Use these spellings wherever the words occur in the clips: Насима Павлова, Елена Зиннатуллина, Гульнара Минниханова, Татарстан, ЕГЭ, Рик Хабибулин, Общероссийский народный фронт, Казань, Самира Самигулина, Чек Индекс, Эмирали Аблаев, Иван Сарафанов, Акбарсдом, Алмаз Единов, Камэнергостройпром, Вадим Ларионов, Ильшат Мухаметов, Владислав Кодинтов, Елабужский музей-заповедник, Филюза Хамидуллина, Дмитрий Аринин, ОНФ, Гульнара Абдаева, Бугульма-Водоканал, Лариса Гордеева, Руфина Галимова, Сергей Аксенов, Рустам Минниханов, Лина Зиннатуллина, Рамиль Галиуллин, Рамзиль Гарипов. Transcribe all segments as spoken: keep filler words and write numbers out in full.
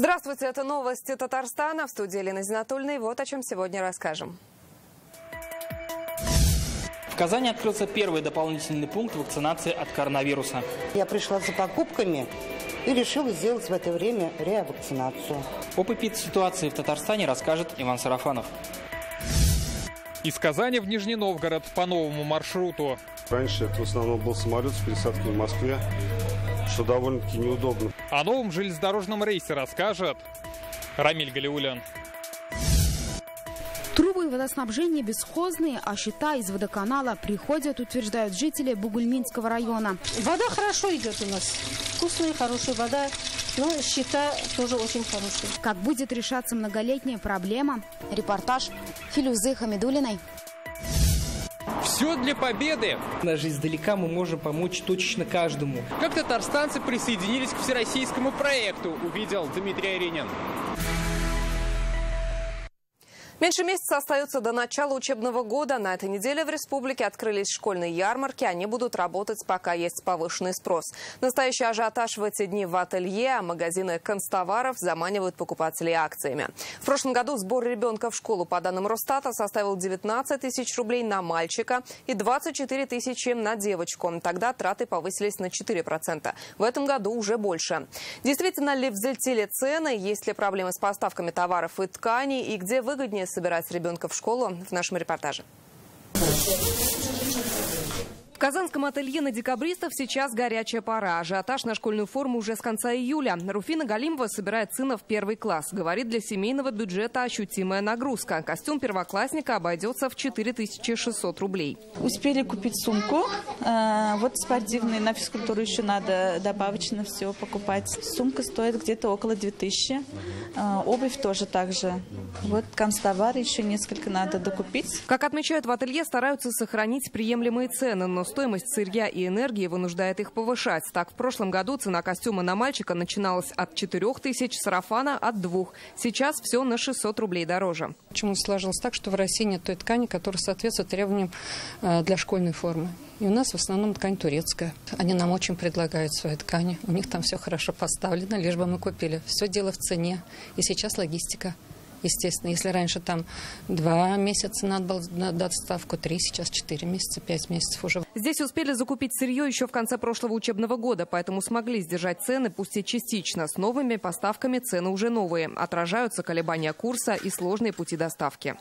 Здравствуйте, это новости Татарстана. В студии Елена Зиннатуллина. И вот о чем сегодня расскажем. В Казани открылся первый дополнительный пункт вакцинации от коронавируса. Я пришла за покупками и решила сделать в это время ревакцинацию. Об эпидситуации в Татарстане расскажет Иван Сарафанов. Из Казани в Нижний Новгород по новому маршруту. Раньше это в основном был самолет с пересадкой в Москве, что довольно-таки неудобно. О новом железнодорожном рейсе расскажет Рамиль Галиуллин. Трубы водоснабжения бесхозные, а счета из водоканала приходят, утверждают жители Бугульминского района. Вода хорошо идет у нас. Вкусная, хорошая вода. Но счета тоже очень хорошие. Как будет решаться многолетняя проблема? Репортаж Филюзы Хамидуллиной. Все для победы! Даже издалека мы можем помочь точечно каждому. Как татарстанцы присоединились к всероссийскому проекту, увидел Дмитрий Аринин. Меньше месяца остается до начала учебного года. На этой неделе в республике открылись школьные ярмарки. Они будут работать, пока есть повышенный спрос. Настоящий ажиотаж в эти дни в ателье, а магазины канцтоваров заманивают покупателей акциями. В прошлом году сбор ребенка в школу, по данным Росстата, составил девятнадцать тысяч рублей на мальчика и двадцать четыре тысячи на девочку. Тогда траты повысились на четыре процента. В этом году уже больше. Действительно ли взлетели цены? Есть ли проблемы с поставками товаров и тканей? И где выгоднее собирать ребенка в школу, в нашем репортаже. В казанском ателье на декабристов сейчас горячая пора. Ажиотаж на школьную форму уже с конца июля. Руфина Галимова собирает сына в первый класс. Говорит, для семейного бюджета ощутимая нагрузка. Костюм первоклассника обойдется в четыре тысячи шестьсот рублей. Успели купить сумку. Вот спортивные, на физкультуру еще надо добавочно все покупать. Сумка стоит где-то около двух тысяч. Обувь тоже так же. Вот канцтовары еще несколько надо докупить. Как отмечают в ателье, стараются сохранить приемлемые цены, но стоимость сырья и энергии вынуждает их повышать. Так, в прошлом году цена костюма на мальчика начиналась от четырёх тысяч, сарафана от двух. Сейчас все на шестьсот рублей дороже. Почему сложилось так, что в России нет той ткани, которая соответствует требованиям для школьной формы? И у нас в основном ткань турецкая. Они нам очень предлагают свои ткани. У них там все хорошо поставлено, лишь бы мы купили. Все дело в цене. И сейчас логистика. Естественно, если раньше там два месяца надо было на доставку, три, сейчас четыре месяца, пять месяцев уже. Здесь успели закупить сырье еще в конце прошлого учебного года, поэтому смогли сдержать цены, пусть и частично. С новыми поставками цены уже новые. Отражаются колебания курса и сложные пути доставки.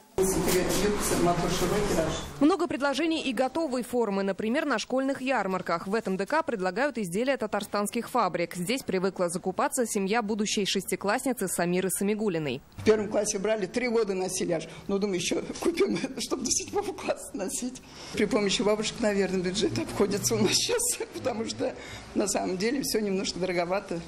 Много предложений и готовой формы, например, на школьных ярмарках. В этом ДК предлагают изделия татарстанских фабрик. Здесь привыкла закупаться семья будущей шестиклассницы Самиры Самигулиной. В первом классе брали, три года носили аж. Ну, думаю, еще купим, чтобы до седьмого класса носить. При помощи бабушек, наверное, бюджет обходится у нас сейчас, потому что на самом деле все немножко дороговато.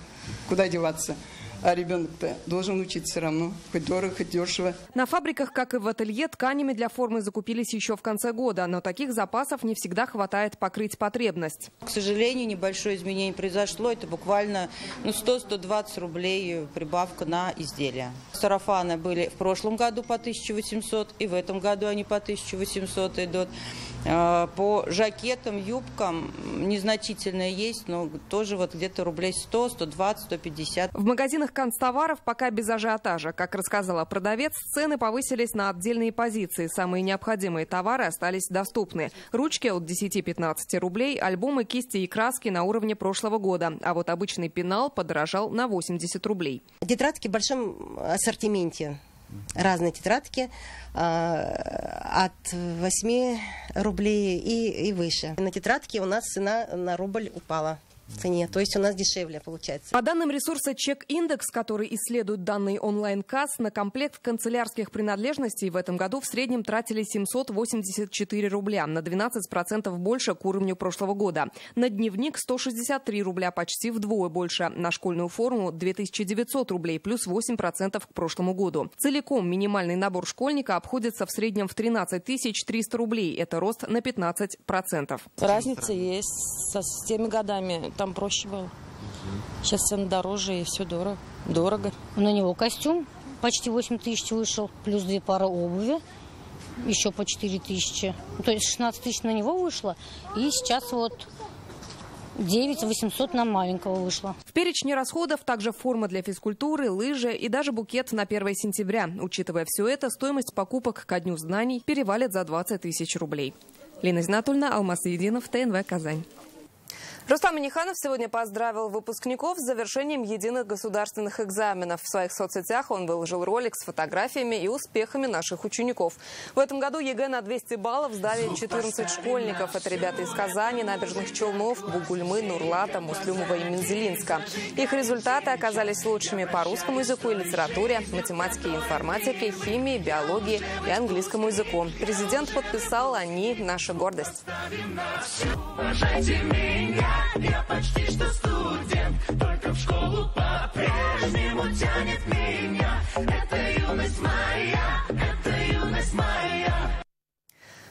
Куда деваться? А ребенок-то должен учиться все равно. Хоть дорого, хоть дешево. На фабриках, как и в ателье, тканями для формы закупились еще в конце года. Но таких запасов не всегда хватает покрыть потребность. К сожалению, небольшое изменение произошло. Это буквально ну, сто — сто двадцать рублей прибавка на изделия. Сарафаны были в прошлом году по тысяче восьмисот. И в этом году они по тысяче восьмисот идут. По жакетам, юбкам незначительно есть, но тоже вот где-то рублей сто, сто двадцать, сто пятьдесят. В магазинах канцтоваров пока без ажиотажа. Как рассказала продавец, цены повысились на отдельные позиции. Самые необходимые товары остались доступны. Ручки от десяти — пятнадцати рублей, альбомы, кисти и краски на уровне прошлого года. А вот обычный пенал подорожал на восемьдесят рублей. Тетрадки в большом ассортименте. Разные тетрадки а, от восьми рублей и, и выше. На тетрадке у нас цена на рубль упала. Цене, то есть у нас дешевле получается. По данным ресурса Чек Индекс, который исследует данные онлайн-касс, на комплект канцелярских принадлежностей в этом году в среднем тратили семьсот восемьдесят четыре рубля, на двенадцать процентов больше к уровню прошлого года. На дневник сто шестьдесят три рубля, почти вдвое больше. На школьную форму две тысячи девятьсот рублей, плюс восемь процентов к прошлому году. Целиком минимальный набор школьника обходится в среднем в тринадцать тысяч триста рублей. Это рост на пятнадцать процентов. Разница есть со, с теми годами. Там проще было. Сейчас цены дороже и все дорого. дорого. На него костюм почти восемь тысяч вышел, плюс две пары обуви, еще по четыре тысячи. То есть шестнадцать тысяч на него вышло. И сейчас вот девять тысяч восемьсот на маленького вышло. В перечне расходов также форма для физкультуры, лыжи и даже букет на первое сентября. Учитывая все это, стоимость покупок ко Дню знаний перевалит за двадцать тысяч рублей. Лина Зиннатуллина, Алмаз Единов, ТНВ, Казань. Рустам Минниханов сегодня поздравил выпускников с завершением единых государственных экзаменов. В своих соцсетях он выложил ролик с фотографиями и успехами наших учеников. В этом году ЕГЭ на двести баллов сдали четырнадцать школьников. Это ребята из Казани, Набережных Челнов, Бугульмы, Нурлата, Муслюмова и Мензелинска. Их результаты оказались лучшими по русскому языку и литературе, математике и информатике, химии, биологии и английскому языку. Президент подписал: они наша гордость. Я почти что студент, только в школу по-прежнему тянет меня. Это юность моя, это юность моя.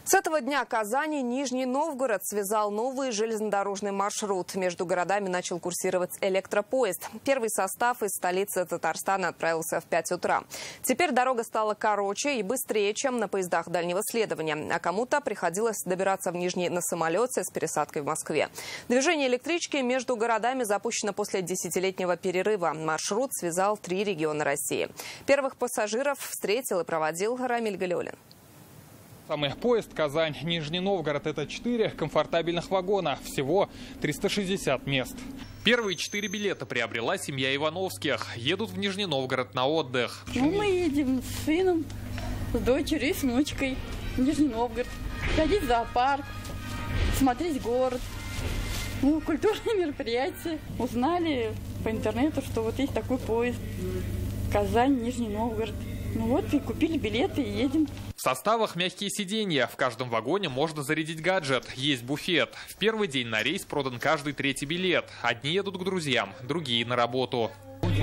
С этого дня Казань и Нижний Новгород связал новый железнодорожный маршрут. Между городами начал курсировать электропоезд. Первый состав из столицы Татарстана отправился в пять утра. Теперь дорога стала короче и быстрее, чем на поездах дальнего следования. А кому-то приходилось добираться в Нижний на самолете с пересадкой в Москве. Движение электрички между городами запущено после десятилетнего перерыва. Маршрут связал три региона России. Первых пассажиров встретил и проводил Рамиль Галиуллин. Самый поезд Казань-Нижний Новгород – это четыре комфортабельных вагона, всего триста шестьдесят мест. Первые четыре билета приобрела семья Ивановских. Едут в Нижний Новгород на отдых. Ну, мы едем с сыном, с дочерью и с внучкой в Нижний Новгород. Ходить в зоопарк, смотреть город. Ну, культурные мероприятия. Узнали по интернету, что вот есть такой поезд Казань-Нижний Новгород. Ну вот и купили билеты и едем. В составах мягкие сиденья. В каждом вагоне можно зарядить гаджет. Есть буфет. В первый день на рейс продан каждый третий билет. Одни едут к друзьям, другие на работу.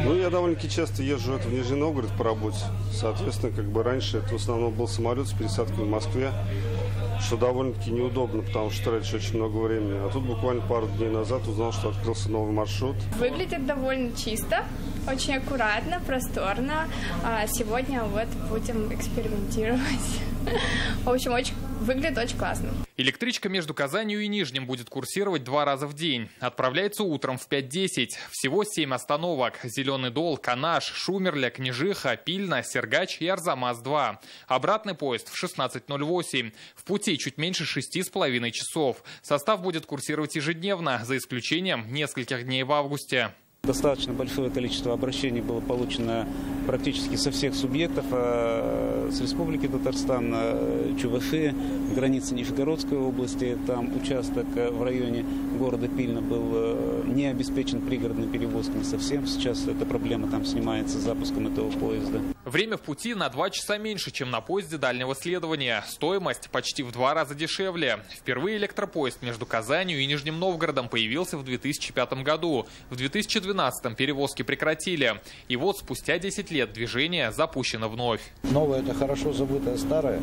Ну, я довольно-таки часто езжу в Нижний Новгород по работе. Соответственно, как бы раньше это в основном был самолет с пересадкой в Москве, что довольно-таки неудобно, потому что тратишь очень много времени. А тут буквально пару дней назад узнал, что открылся новый маршрут. Выглядит довольно чисто, очень аккуратно, просторно. А сегодня вот будем экспериментировать. В общем, очень, выглядит очень классно. Электричка между Казанью и Нижним будет курсировать два раза в день. Отправляется утром в пять десять. Всего семь остановок. Зеленый Дол, Канаш, Шумерля, Княжиха, Пильна, Сергач и Арзамас-два. Обратный поезд в шестнадцать ноль восемь. В пути чуть меньше шести с половиной часов. Состав будет курсировать ежедневно, за исключением нескольких дней в августе. Достаточно большое количество обращений было получено практически со всех субъектов, а с Республики Татарстан, Чувашии, границы Нижегородской области. Там участок в районе города Пильна был не обеспечен пригородной перевозками совсем. Сейчас эта проблема там снимается с запуском этого поезда. Время в пути на два часа меньше, чем на поезде дальнего следования. Стоимость почти в два раза дешевле. Впервые электропоезд между Казанью и Нижним Новгородом появился в две тысячи пятом году. В две тысячи двенадцатом перевозки прекратили. И вот спустя десять лет движение запущено вновь. Новое – это хорошо забытое старое.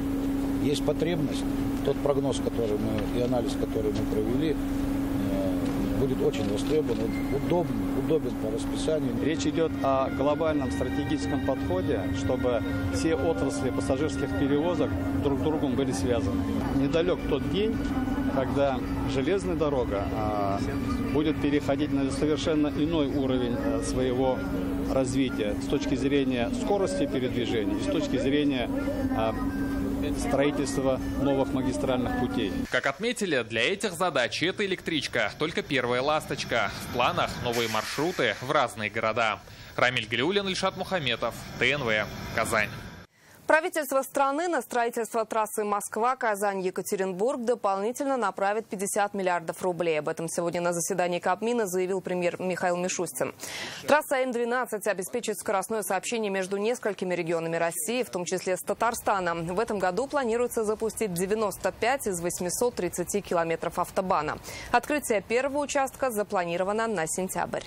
Есть потребность. Тот прогноз, который мы и анализ, который мы провели, будет очень востребован, удобен, удобен по расписанию. Речь идет о глобальном стратегическом подходе, чтобы все отрасли пассажирских перевозок друг с другом были связаны. Недалек тот день, когда железная дорога а, будет переходить на совершенно иной уровень а, своего развития с точки зрения скорости передвижения и с точки зрения а, строительство новых магистральных путей. Как отметили, для этих задач эта электричка только первая ласточка. В планах новые маршруты в разные города. Рамиль Галиуллин, Ильшат Мухаметов, ТНВ, Казань. Правительство страны на строительство трассы Москва-Казань-Екатеринбург дополнительно направит пятьдесят миллиардов рублей. Об этом сегодня на заседании Кабмина заявил премьер Михаил Мишустин. Трасса М двенадцать обеспечит скоростное сообщение между несколькими регионами России, в том числе с Татарстаном. В этом году планируется запустить девяносто пять из восьмисот тридцати километров автобана. Открытие первого участка запланировано на сентябрь.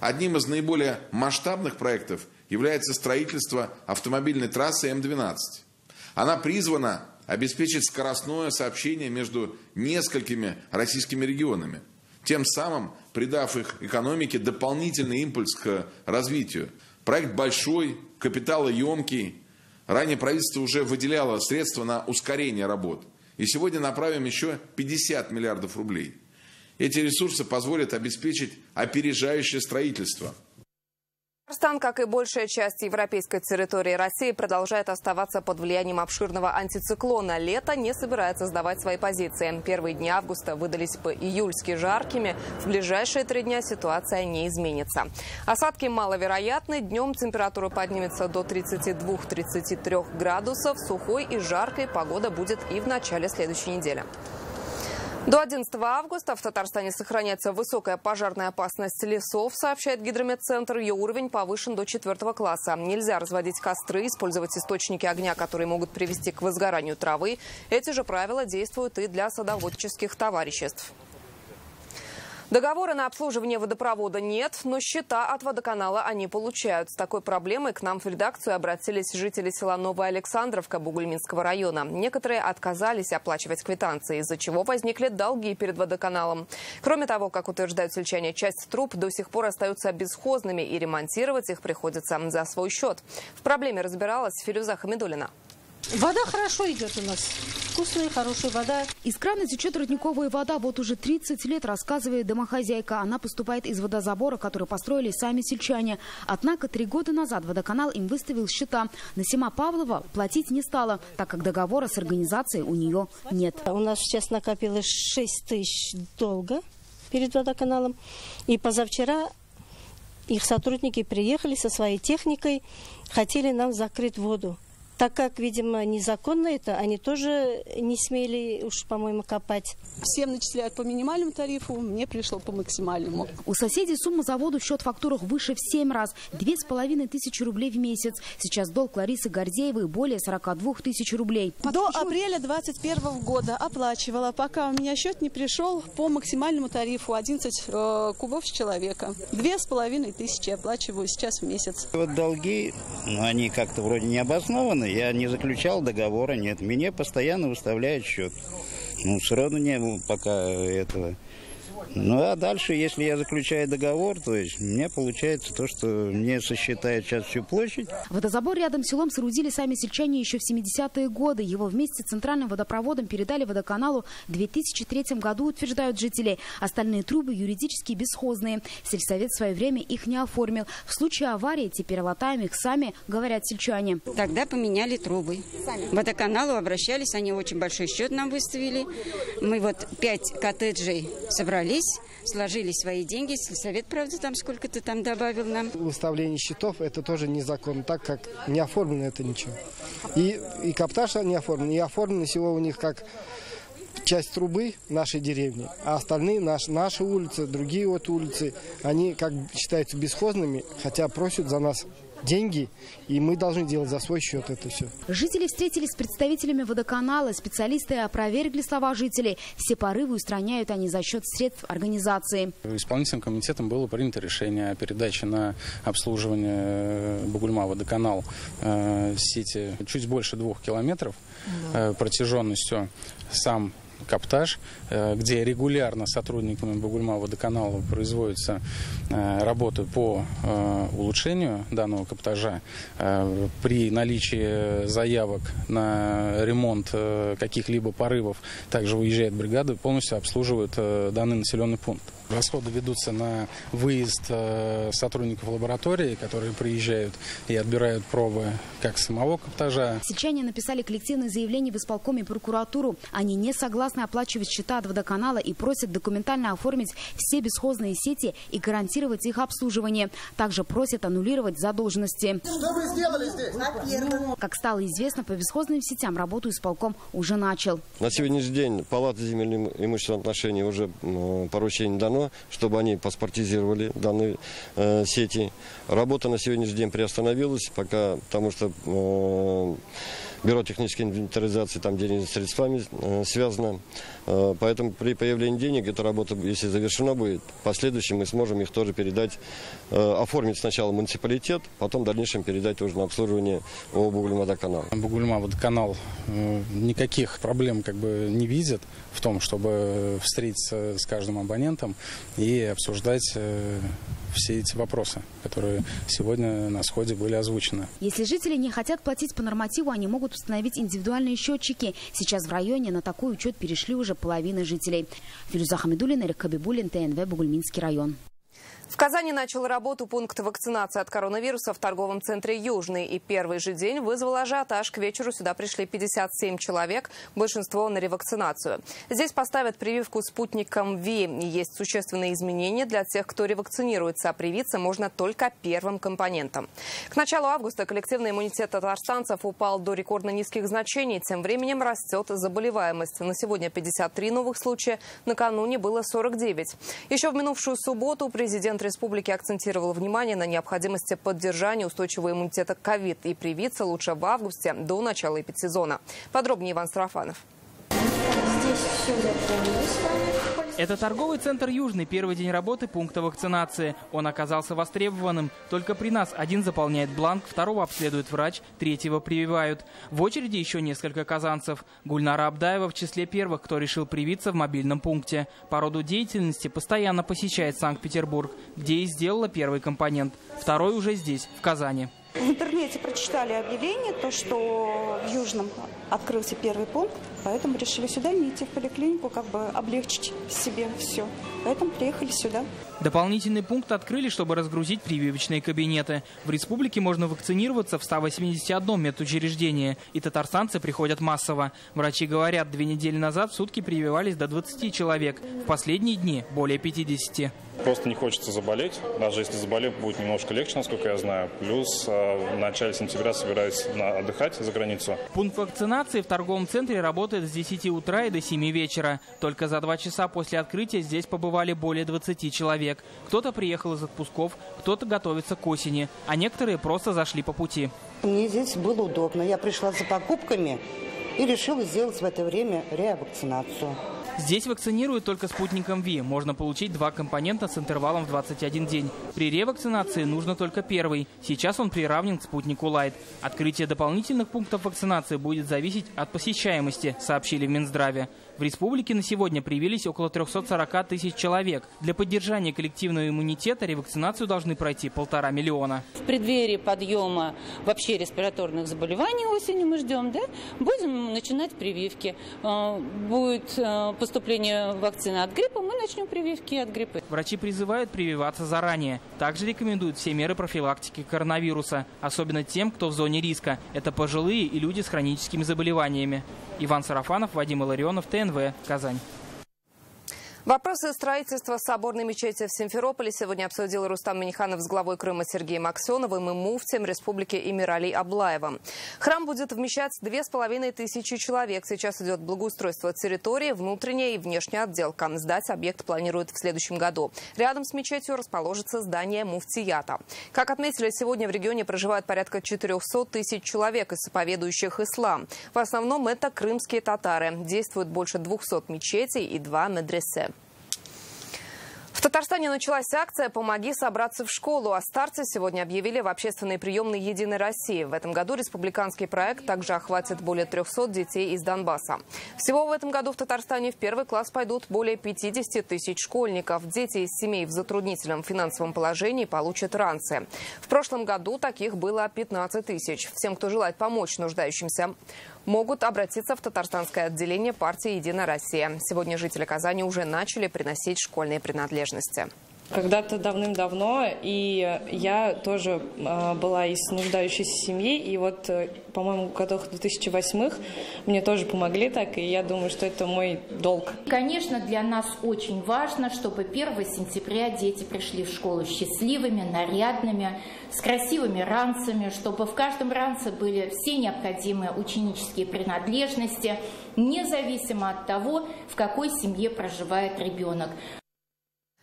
Одним из наиболее масштабных проектов является строительство автомобильной трассы М двенадцать. Она призвана обеспечить скоростное сообщение между несколькими российскими регионами, тем самым придав их экономике дополнительный импульс к развитию. Проект большой, капиталоемкий. Ранее правительство уже выделяло средства на ускорение работ. И сегодня направим еще пятьдесят миллиардов рублей. Эти ресурсы позволят обеспечить опережающее строительство. Татарстан, как и большая часть европейской территории России, продолжает оставаться под влиянием обширного антициклона. Лето не собирается сдавать свои позиции. Первые дни августа выдались по-июльски жаркими. В ближайшие три дня ситуация не изменится. Осадки маловероятны. Днем температура поднимется до тридцати двух — тридцати трёх градусов. Сухой и жаркой погода будет и в начале следующей недели. До одиннадцатого августа в Татарстане сохраняется высокая пожарная опасность лесов, сообщает гидрометцентр. Ее уровень повышен до четвёртого класса. Нельзя разводить костры, использовать источники огня, которые могут привести к возгоранию травы. Эти же правила действуют и для садоводческих товариществ. Договора на обслуживание водопровода нет, но счета от водоканала они получают. С такой проблемой к нам в редакцию обратились жители села Новая Александровка Бугульминского района. Некоторые отказались оплачивать квитанции, из-за чего возникли долги перед водоканалом. Кроме того, как утверждают сельчане, часть труб до сих пор остаются бесхозными, и ремонтировать их приходится за свой счет. В проблеме разбиралась Филюза Хамидуллина. Вода хорошо идет у нас. Вкусная, хорошая вода. Из крана течет родниковая вода. Вот уже тридцать лет, рассказывает домохозяйка. Она поступает из водозабора, который построили сами сельчане. Однако три года назад водоканал им выставил счета. Насима Павлова платить не стала, так как договора с организацией у нее нет. У нас сейчас накопилось шесть тысяч долга перед водоканалом. И позавчера их сотрудники приехали со своей техникой, хотели нам закрыть воду. Так как, видимо, незаконно это, они тоже не смели уж, по-моему, копать. Всем начисляют по минимальному тарифу, мне пришло по максимальному. У соседей сумма за воду в счет-фактурах выше в семь раз. Две с половиной тысячи рублей в месяц. Сейчас долг Ларисы Гордеевой более сорока двух тысяч рублей. До апреля две тысячи двадцать первого года оплачивала, пока у меня счет не пришел по максимальному тарифу одиннадцать кубов с человека. Две с половиной тысячи оплачиваю сейчас в месяц. Вот долги, ну, они как-то вроде не обоснованы. Я не заключал договора, нет. Меня постоянно выставляют счет. Ну, все равно не было пока этого. Ну, а дальше, если я заключаю договор, то есть у меня получается то, что мне сосчитают сейчас всю площадь. Водозабор рядом с селом соорудили сами сельчане еще в семидесятые годы. Его вместе с центральным водопроводом передали водоканалу в две тысячи третьем году, утверждают жители. Остальные трубы юридически бесхозные. Сельсовет в свое время их не оформил. В случае аварии теперь латаем их сами, говорят сельчане. Тогда поменяли трубы. Водоканалу обращались, они очень большой счет нам выставили. Мы вот пять коттеджей собрали. Сложили свои деньги, сельсовет, правда, там сколько-то там добавил нам. Выставление счетов это тоже незаконно, так как не оформлено это ничего. И, и каптаж не оформлен, и оформлено село у них как часть трубы нашей деревни, а остальные наш, наши улицы, другие вот улицы, они как считаются бесхозными, хотя просят за нас деньги, и мы должны делать за свой счет это все. Жители встретились с представителями водоканала. Специалисты опроверgли слова жителей. Все порывы устраняют они за счет средств организации. Исполнительным комитетом было принято решение о передаче на обслуживание Бугульма-Водоканал сети чуть больше двух километров да. протяженностью сам каптаж, где регулярно сотрудниками Бугульма-Водоканала производятся работы по улучшению данного каптажа. При наличии заявок на ремонт каких-либо порывов также выезжает бригада, полностью обслуживает данный населенный пункт. Расходы ведутся на выезд сотрудников лаборатории, которые приезжают и отбирают пробы как самого каптажа. Сельчане написали коллективное заявление в исполком и прокуратуру. Они не согласны оплачивать счета от водоканала и просят документально оформить все бесхозные сети и гарантировать их обслуживание. Также просят аннулировать задолженности. Что вы сделали здесь? Во-первых. Как стало известно, по бесхозным сетям работу исполком уже начал. На сегодняшний день палата земельных имущественных отношений уже поручение дано, чтобы они паспортизировали данные э, сети. Работа на сегодняшний день приостановилась, пока, потому что э, бюро технической инвентаризации там денежными средствами э, связано. Э, поэтому при появлении денег эта работа, если завершена будет, в последующем мы сможем их тоже передать, э, оформить сначала муниципалитет, потом в дальнейшем передать уже на обслуживание Бугульма-Водоканала. Бугульма-Водоканал э, никаких проблем как бы не видит в том, чтобы встретиться с каждым абонентом. и обсуждать все эти вопросы, которые сегодня на сходе были озвучены. Если жители не хотят платить по нормативу, они могут установить индивидуальные счетчики. Сейчас в районе на такой учет перешли уже половина жителей. Филюза Хамидуллина, Рик Хабибулин, Т Н В, Бугульминский район. В Казани начал работу пункт вакцинации от коронавируса в торговом центре «Южный». И первый же день вызвал ажиотаж. К вечеру сюда пришли пятьдесят семь человек, большинство на ревакцинацию. Здесь поставят прививку спутником Ви. Есть существенные изменения для тех, кто ревакцинируется, а привиться можно только первым компонентом. К началу августа коллективный иммунитет татарстанцев упал до рекордно низких значений. Тем временем растет заболеваемость. На сегодня пятьдесят три новых случая, накануне было сорок девять. Еще в минувшую субботу президент Республики акцентировал внимание на необходимости поддержания устойчивого иммунитета к ковид. И привиться лучше в августе, до начала эпидсезона. Подробнее Иван Сарафанов. Это торговый центр «Южный», первый день работы пункта вакцинации. Он оказался востребованным. Только при нас один заполняет бланк, второго обследует врач, третьего прививают. В очереди еще несколько казанцев. Гульнара Абдаева в числе первых, кто решил привиться в мобильном пункте. По роду деятельности постоянно посещает Санкт-Петербург, где и сделала первый компонент. Второй уже здесь, в Казани. В интернете прочитали объявление, то, что в Южном открылся первый пункт, поэтому решили сюда не идти в поликлинику, как бы облегчить себе все. Поэтому приехали сюда. Дополнительный пункт открыли, чтобы разгрузить прививочные кабинеты. В республике можно вакцинироваться в ста восьмидесяти одном медучреждении, и татарстанцы приходят массово. Врачи говорят, две недели назад в сутки прививались до двадцати человек, в последние дни более пятидесяти. Просто не хочется заболеть, даже если заболел, будет немножко легче, насколько я знаю. Плюс в начале сентября собираюсь отдыхать за границу. Пункт вакцинации в торговом центре работает с десяти утра и до семи вечера. Только за два часа после открытия здесь побывали более двадцати человек. Кто-то приехал из отпусков, кто-то готовится к осени, а некоторые просто зашли по пути. Мне здесь было удобно. Я пришла за покупками и решила сделать в это время ревакцинацию. Здесь вакцинируют только спутником Ви. Можно получить два компонента с интервалом в двадцать один день. При ревакцинации нужно только первый. Сейчас он приравнен к спутнику Лайт. Открытие дополнительных пунктов вакцинации будет зависеть от посещаемости, сообщили в Минздраве. В республике на сегодня привились около трёхсот сорока тысяч человек. Для поддержания коллективного иммунитета ревакцинацию должны пройти полтора миллиона. В преддверии подъема вообще респираторных заболеваний осенью мы ждем, да? Будем начинать прививки. Будет поступление вакцины от гриппа, мы начнем прививки от гриппа. Врачи призывают прививаться заранее. Также рекомендуют все меры профилактики коронавируса, особенно тем, кто в зоне риска. Это пожилые и люди с хроническими заболеваниями. Иван Сарафанов, Вадим Ларионов, Т Н В, Казань. Вопросы строительства соборной мечети в Симферополе сегодня обсудил Рустам Минниханов с главой Крыма Сергеем Аксеновым и муфтием Республики Эмирали Аблаевым. Храм будет вмещать две с половиной тысячи человек. Сейчас идет благоустройство территории, внутренняя и внешняя отделка. Сдать объект планируют в следующем году. Рядом с мечетью расположится здание муфтията. Как отметили, сегодня в регионе проживают порядка четырёхсот тысяч человек, исповедующих ислам. В основном это крымские татары. Действует больше двухсот мечетей и два медресе. В Татарстане началась акция «Помоги собраться в школу». О старте сегодня объявили в общественной приемной «Единой России». В этом году республиканский проект также охватит более трёхсот детей из Донбасса. Всего в этом году в Татарстане в первый класс пойдут более пятидесяти тысяч школьников. Дети из семей в затруднительном финансовом положении получат ранцы. В прошлом году таких было пятнадцать тысяч. Всем, кто желает помочь нуждающимся, могут обратиться в татарстанское отделение партии «Единая Россия». Сегодня жители Казани уже начали приносить школьные принадлежности. Когда-то давным-давно, и я тоже была из нуждающейся семьи, и вот, по-моему, в годах две тысячи восьмых мне тоже помогли так, и я думаю, что это мой долг. Конечно, для нас очень важно, чтобы первого сентября дети пришли в школу счастливыми, нарядными, с красивыми ранцами, чтобы в каждом ранце были все необходимые ученические принадлежности, независимо от того, в какой семье проживает ребенок.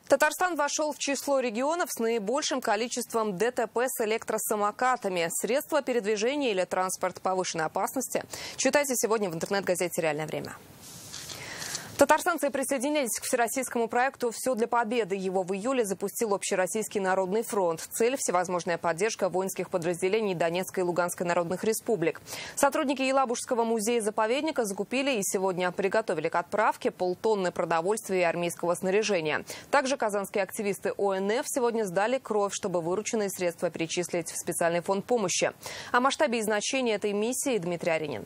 Татарстан вошел в число регионов с наибольшим количеством Д Т П с электросамокатами. Средства передвижения или транспорт повышенной опасности читайте сегодня в интернет-газете «Реальное время». Татарстанцы присоединились к всероссийскому проекту «Все для победы». Его в июле запустил Общероссийский народный фронт. Цель – всевозможная поддержка воинских подразделений Донецкой и Луганской народных республик. Сотрудники Елабужского музея-заповедника закупили и сегодня приготовили к отправке полтонны продовольствия и армейского снаряжения. Также казанские активисты ОНФ сегодня сдали кровь, чтобы вырученные средства перечислить в специальный фонд помощи. О масштабе и значении этой миссии Дмитрий Аринин.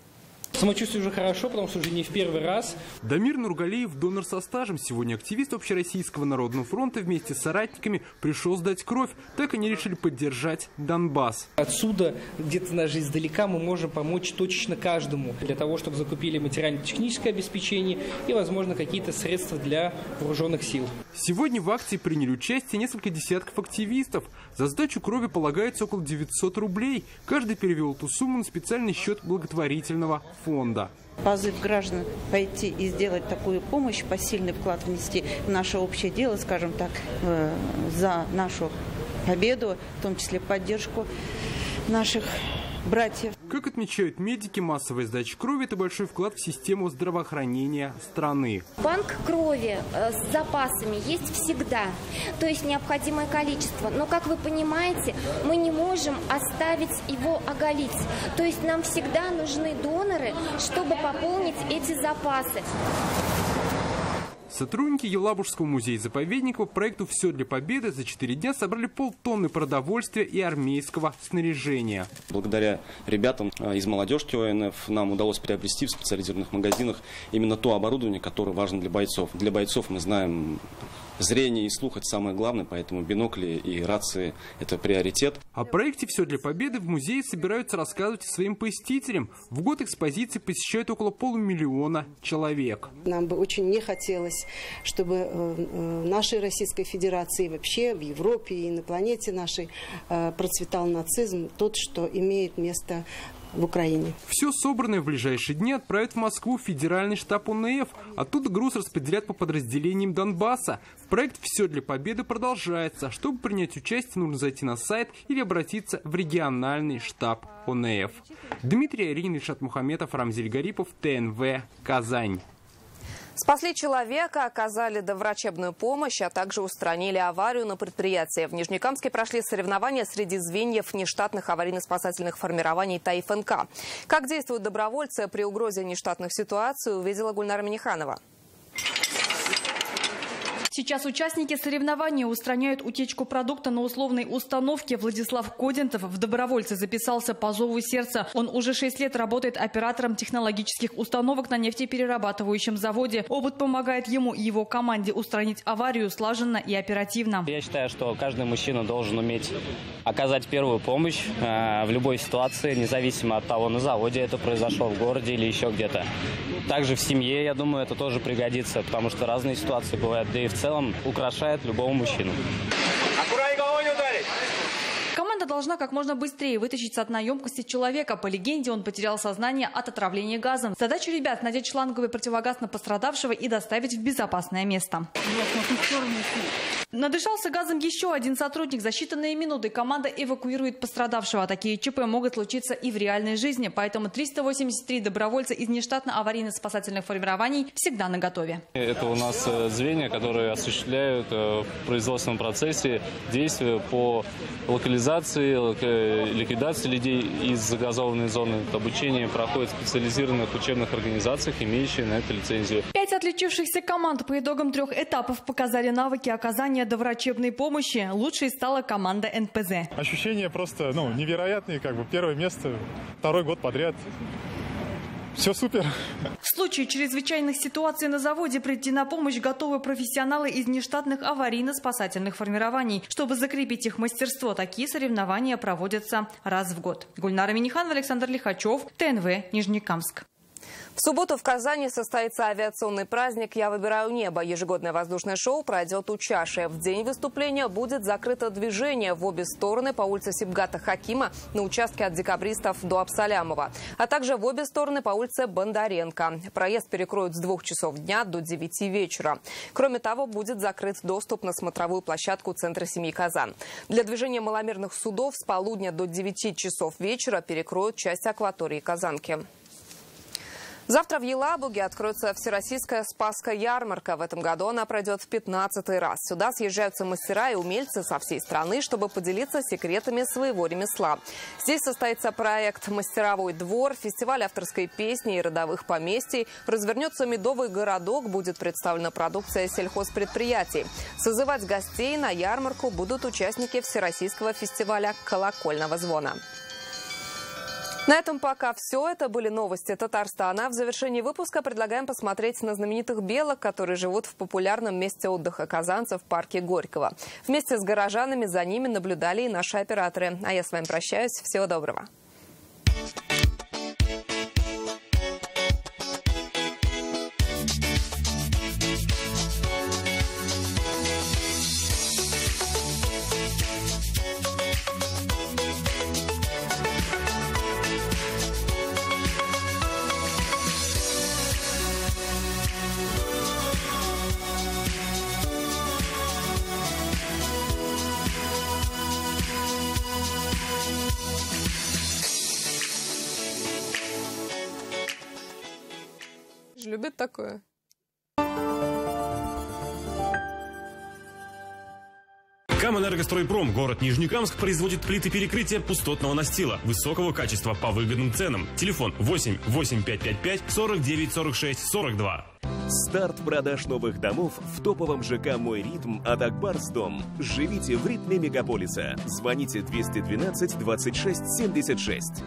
Самочувствие уже хорошо, потому что уже не в первый раз. Дамир Нургалиев, донор со стажем. Сегодня активист Общероссийского народного фронта вместе с соратниками пришел сдать кровь. Так они решили поддержать Донбасс. Отсюда, где-то даже издалека, мы можем помочь точечно каждому. Для того, чтобы закупили материально-техническое обеспечение и, возможно, какие-то средства для вооруженных сил. Сегодня в акции приняли участие несколько десятков активистов. За сдачу крови полагается около девятисот рублей. Каждый перевел эту сумму на специальный счет благотворительного фонда. фонда. Позыв граждан пойти и сделать такую помощь, посильный вклад внести в наше общее дело, скажем так, за нашу победу, в том числе поддержку наших братьев. Как отмечают медики, массовая сдача крови – это большой вклад в систему здравоохранения страны. Банк крови с запасами есть всегда, то есть необходимое количество. Но, как вы понимаете, мы не можем оставить его оголить. То есть нам всегда нужны доноры, чтобы пополнить эти запасы. Сотрудники Елабужского музея-заповедника по проекту «Все для победы» за четыре дня собрали полтонны продовольствия и армейского снаряжения. Благодаря ребятам из молодежки ОНФ нам удалось приобрести в специализированных магазинах именно то оборудование, которое важно для бойцов. Для бойцов, мы знаем, зрение и слух – это самое главное, поэтому бинокли и рации – это приоритет. О проекте «Все для победы» в музее собираются рассказывать своим посетителям. В год экспозиции посещают около полумиллиона человек. Нам бы очень не хотелось, чтобы в нашей Российской Федерации, вообще в Европе и на планете нашей процветал нацизм, тот, что имеет место в Украине. Все собранное в ближайшие дни отправят в Москву в федеральный штаб ОНФ. Оттуда груз распределят по подразделениям Донбасса. Проект «Все для победы» продолжается. Чтобы принять участие, нужно зайти на сайт или обратиться в региональный штаб ОНФ. Дмитрий Аринин, Ильшат Мухаметов, Рамзиль Гарипов, ТНВ, Казань. Спасли человека, оказали доврачебную помощь, а также устранили аварию на предприятии. В Нижнекамске прошли соревнования среди звеньев нештатных аварийно-спасательных формирований ТАИФНК. Как действуют добровольцы при угрозе нештатных ситуаций, увидела Гульнара Минниханова. Сейчас участники соревнований устраняют утечку продукта на условной установке. Владислав Кодинтов в добровольцы записался по зову сердца. Он уже шесть лет работает оператором технологических установок на нефтеперерабатывающем заводе. Опыт помогает ему и его команде устранить аварию слаженно и оперативно. Я считаю, что каждый мужчина должен уметь оказать первую помощь в любой ситуации, независимо от того, на заводе это произошло, в городе или еще где-то. Также в семье, я думаю, это тоже пригодится, потому что разные ситуации бывают, да и в целом украшает любого мужчину. Аккуратненько, кого не ударить! Команда должна как можно быстрее вытащить с дна емкости человека. По легенде, он потерял сознание от отравления газом. Задача ребят – надеть шланговый противогаз на пострадавшего и доставить в безопасное место. Надышался газом еще один сотрудник. За считанные минуты команда эвакуирует пострадавшего. Такие ЧП могут случиться и в реальной жизни. Поэтому триста восемьдесят три добровольца из нештатно-аварийно-спасательных формирований всегда наготове. Это у нас звенья, которые осуществляют в производственном процессе действия по локализации, ликвидации людей из загазованной зоны. Обучение проходит в специализированных учебных организациях, имеющих на это лицензию. Пять отличившихся команд по итогам трех этапов показали навыки оказания доврачебной помощи. Лучшей стала команда эн пэ зэ. Ощущения просто, ну, невероятные, как бы первое место, второй год подряд. Все супер. В случае чрезвычайных ситуаций на заводе прийти на помощь готовы профессионалы из нештатных аварийно-спасательных формирований. Чтобы закрепить их мастерство, такие соревнования проводятся раз в год. Гульнара Минниханова, Александр Лихачев, ТНВ, Нижнекамск. В субботу в Казани состоится авиационный праздник «Я выбираю небо». Ежегодное воздушное шоу пройдет у чаши. В день выступления будет закрыто движение в обе стороны по улице Сибгата Хакима на участке от Декабристов до Абсалямова, а также в обе стороны по улице Бондаренко. Проезд перекроют с двух часов дня до девяти вечера. Кроме того, будет закрыт доступ на смотровую площадку Центра семьи «Казань». Для движения маломерных судов с полудня до девяти часов вечера перекроют часть акватории Казанки. Завтра в Елабуге откроется Всероссийская Спасская ярмарка. В этом году она пройдет в пятнадцатый раз. Сюда съезжаются мастера и умельцы со всей страны, чтобы поделиться секретами своего ремесла. Здесь состоится проект «Мастеровой двор», фестиваль авторской песни и родовых поместий. Развернется медовый городок, будет представлена продукция сельхозпредприятий. Созывать гостей на ярмарку будут участники Всероссийского фестиваля «Колокольного звона». На этом пока все. Это были новости Татарстана. В завершении выпуска предлагаем посмотреть на знаменитых белок, которые живут в популярном месте отдыха казанцев в парке Горького. Вместе с горожанами за ними наблюдали и наши операторы. А я с вами прощаюсь. Всего доброго. Любит такое. Камэнергостройпром, город Нижнекамск, производит плиты перекрытия пустотного настила высокого качества по выгодным ценам. Телефон восемь восемь пять пять пять сорок девять сорок шесть сорок два. Старт продаж новых домов в топовом ЖК «Мой ритм» от Акбарсдом. Живите в ритме мегаполиса. Звоните двести двенадцать двадцать шесть семьдесят шесть.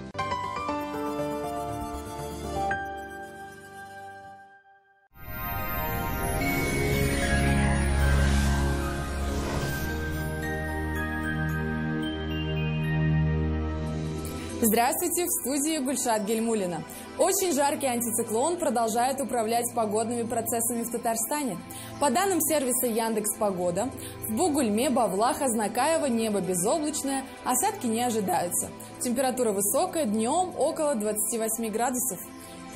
Здравствуйте, в студии Гульшат Гельмулина. Очень жаркий антициклон продолжает управлять погодными процессами в Татарстане. По данным сервиса Яндекс.Погода, в Бугульме, Бавлах, Азнакаево небо безоблачное, осадки не ожидаются. Температура высокая, днем около двадцати восьми градусов.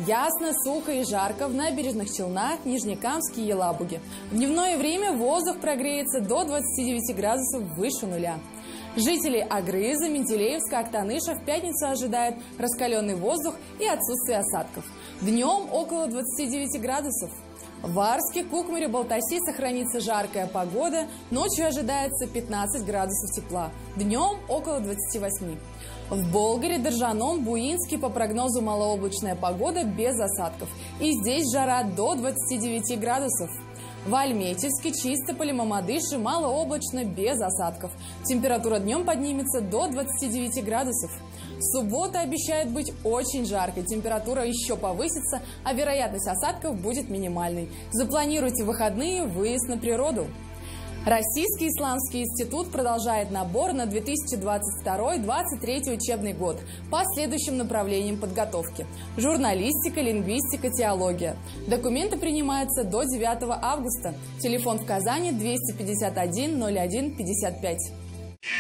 Ясно, сухо и жарко в набережных Челнах, Нижнекамске и Елабуге. В дневное время воздух прогреется до двадцати девяти градусов выше нуля. Жителей Агрыза, Менделеевска, Актаныша в пятницу ожидает раскаленный воздух и отсутствие осадков. Днем около двадцати девяти градусов. В Арске, Кукмаре, Балтасе сохранится жаркая погода. Ночью ожидается пятнадцать градусов тепла. Днем около двадцати восьми. В Болгаре, Держаном, Буинске по прогнозу малооблачная погода без осадков. И здесь жара до двадцати девяти градусов. В Альметьевске, Чистополе, Мамадыше малооблачно, без осадков. Температура днем поднимется до двадцати девяти градусов. Суббота обещает быть очень жаркой. Температура еще повысится, а вероятность осадков будет минимальной. Запланируйте выходные выезд на природу. Российский исламский институт продолжает набор на две тысячи двадцать второй — две тысячи двадцать третий учебный год по следующим направлениям подготовки: журналистика, лингвистика, теология. Документы принимаются до девятого августа. Телефон в Казани двести пятьдесят один ноль один пятьдесят пять.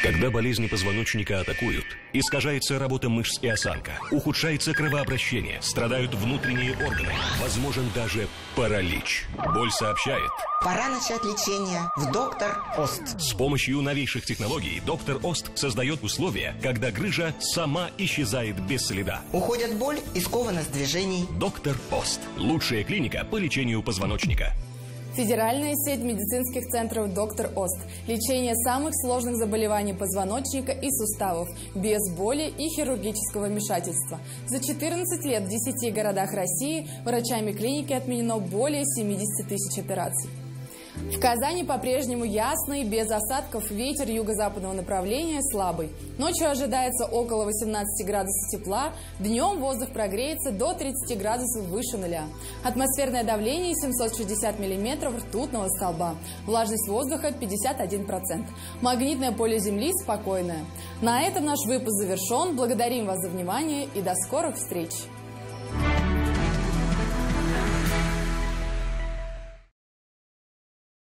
Когда болезни позвоночника атакуют, искажается работа мышц и осанка, ухудшается кровообращение, страдают внутренние органы, возможен даже паралич. Боль сообщает: пора начать лечение в «Доктор Ост». С помощью новейших технологий «Доктор Ост» создает условия, когда грыжа сама исчезает без следа. Уходят боль и скованность движений. «Доктор Ост» – лучшая клиника по лечению позвоночника. Федеральная сеть медицинских центров «Доктор Ост». Лечение самых сложных заболеваний позвоночника и суставов, без боли и хирургического вмешательства. За четырнадцать лет в десяти городах России врачами клиники отменено более семидесяти тысяч операций. В Казани по-прежнему ясно и без осадков, ветер юго-западного направления слабый. Ночью ожидается около восемнадцати градусов тепла, днем воздух прогреется до тридцати градусов выше нуля. Атмосферное давление семьсот шестьдесят миллиметров ртутного столба, влажность воздуха пятьдесят один процент. Магнитное поле Земли спокойное. На этом наш выпуск завершен. Благодарим вас за внимание и до скорых встреч!